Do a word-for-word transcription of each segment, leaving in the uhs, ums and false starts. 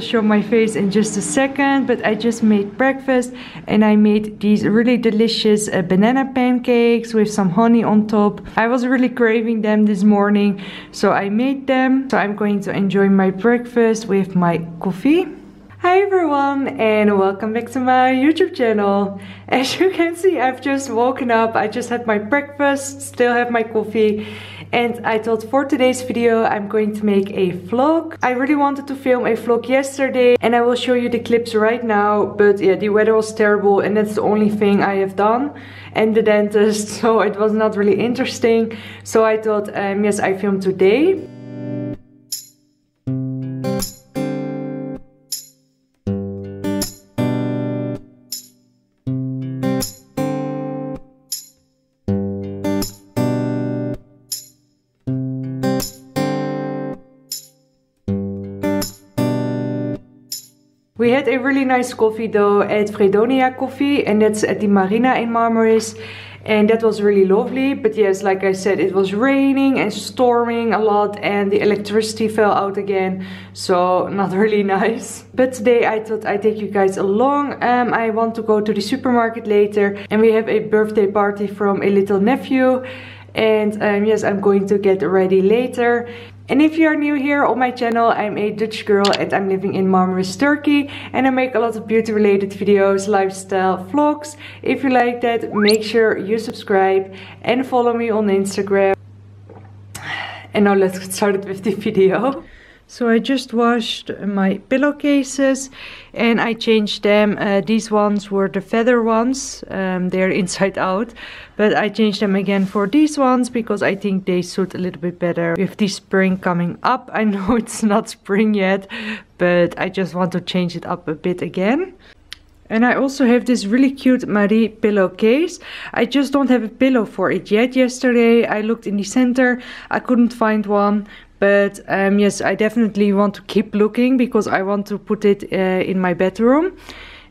will show my face in just a second, but I just made breakfast and I made these really delicious uh, banana pancakes with some honey on top. I was really craving them this morning, so I made them. So I'm going to enjoy my breakfast with my coffee. Hi everyone and welcome back to my YouTube channel. As you can see, I've just woken up, I just had my breakfast, still have my coffee, and I thought for today's video I'm going to make a vlog. I really wanted to film a vlog yesterday and I will show you the clips right now, but yeah, the weather was terrible and that's the only thing I have done, and the dentist, so it was not really interesting. So I thought um, yes, I filmed today. We had a really nice coffee though at Fredonia Coffee, and that's at the marina in Marmaris, and that was really lovely. But yes, like I said, it was raining and storming a lot and the electricity fell out again, so not really nice. But today I thought I'd take you guys along. um, I want to go to the supermarket later and we have a birthday party from a little nephew, and um, yes, I'm going to get ready later. And if you are new here on my channel, I'm a Dutch girl and I'm living in Marmaris, Turkey. And I make a lot of beauty related videos, lifestyle vlogs. If you like that, make sure you subscribe and follow me on Instagram. And now let's get started with the video. So I just washed my pillowcases and I changed them. Uh, these ones were the feather ones, um, they're inside out, but I changed them again for these ones because I think they suit a little bit better with the spring coming up. I know it's not spring yet, but I just want to change it up a bit again. And I also have this really cute Marie pillowcase. I just don't have a pillow for it yet. Yesterday I looked in the center, I couldn't find one. But um, yes, I definitely want to keep looking because I want to put it uh, in my bedroom.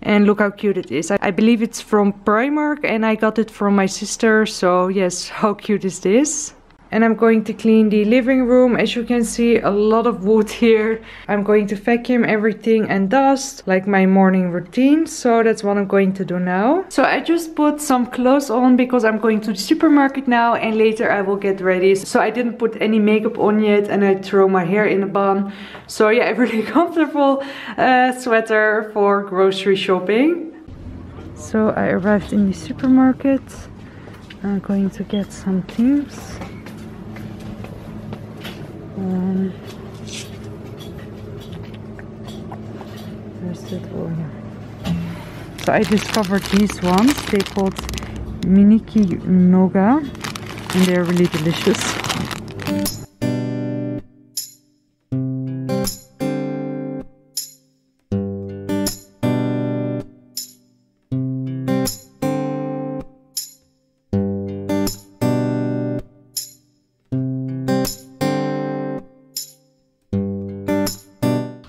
And look how cute it is. I, I believe it's from Primark and I got it from my sister. So yes, how cute is this? And I'm going to clean the living room. As you can see, a lot of wood here. I'm going to vacuum everything and dust, like my morning routine. So that's what I'm going to do now. So I just put some clothes on because I'm going to the supermarket now and later I will get ready. So I didn't put any makeup on yet and I throw my hair in a bun. So yeah, a really comfortable uh, sweater for grocery shopping. So I arrived in the supermarket. I'm going to get some things. Um, where's that one? So I discovered these ones, they called Miniki Noga, and they're really delicious.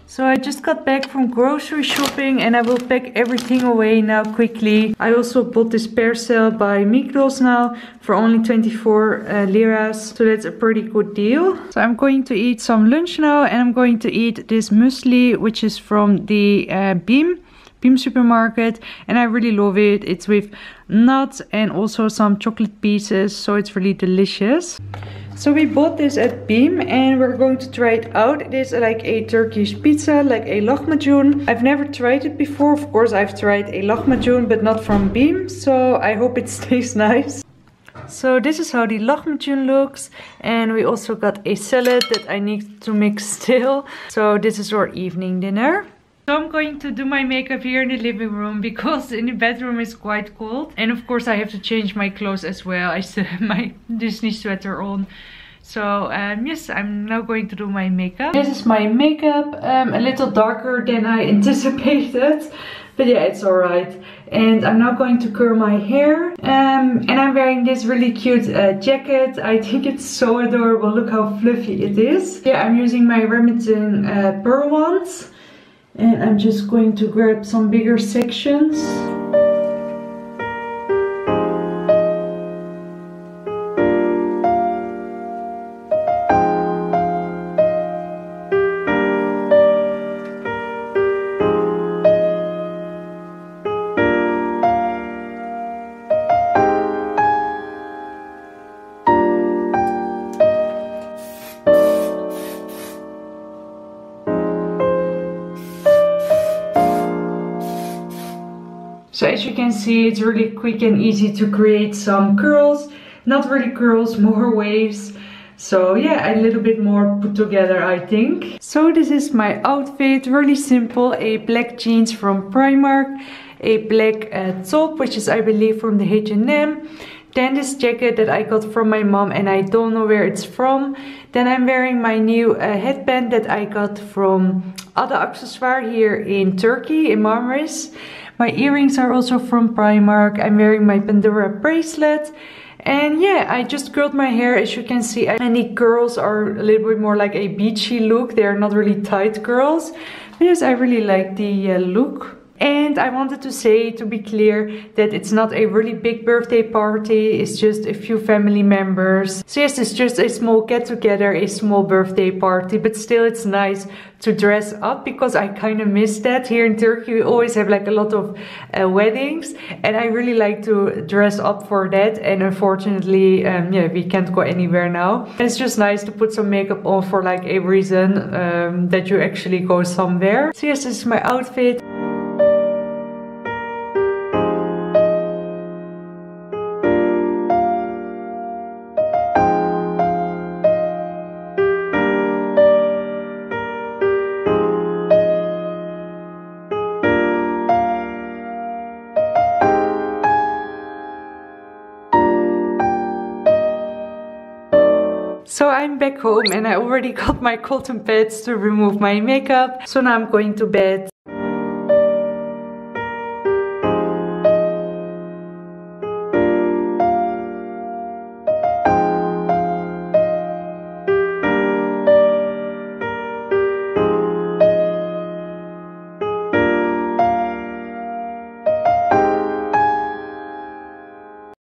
So I just got back from grocery shopping and I will pack everything away now quickly. I also bought this parcel by Migros now for only twenty-four uh, liras, so that's a pretty good deal. So I'm going to eat some lunch now and I'm going to eat this muesli, which is from the uh, B I M. B I M supermarket, and I really love it. It's with nuts and also some chocolate pieces, so it's really delicious. So we bought this at B I M and we're going to try it out. It is like a Turkish pizza, like a lahmacun. I've never tried it before. Of course I've tried a lahmacun, but not from B I M, so I hope it stays nice. So this is how the lahmacun looks, and we also got a salad that I need to mix still. So this is our evening dinner. So I'm going to do my makeup here in the living room because in the bedroom it's quite cold. And of course I have to change my clothes as well. I still have my Disney sweater on. So um, yes, I'm now going to do my makeup. This is my makeup, um, a little darker than I anticipated. But yeah, it's alright. And I'm now going to curl my hair. Um, and I'm wearing this really cute uh, jacket. I think it's so adorable. Look how fluffy it is. Yeah, I'm using my Remington uh, pearl wands. And I'm just going to grab some bigger sections. So as you can see, it's really quick and easy to create some curls, not really curls, more waves. So yeah, a little bit more put together, I think. So this is my outfit, really simple, a black jeans from Primark, a black uh, top, which is I believe from the H and M, then this jacket that I got from my mom and I don't know where it's from. Then I'm wearing my new uh, headband that I got from Ada Accessoire here in Turkey, in Marmaris. My earrings are also from Primark. I'm wearing my Pandora bracelet. And yeah, I just curled my hair. As you can see, and the curls are a little bit more like a beachy look. They are not really tight curls because I really like the uh, look. And I wanted to say, to be clear, that it's not a really big birthday party. It's just a few family members. So yes, it's just a small get-together, a small birthday party. But still, it's nice to dress up because I kind of miss that. Here in Turkey, we always have like a lot of uh, weddings. And I really like to dress up for that. And unfortunately, um, yeah, we can't go anywhere now. And it's just nice to put some makeup on for like a reason um, that you actually go somewhere. So yes, this is my outfit. So I'm back home and I already got my cotton pads to remove my makeup. So now I'm going to bed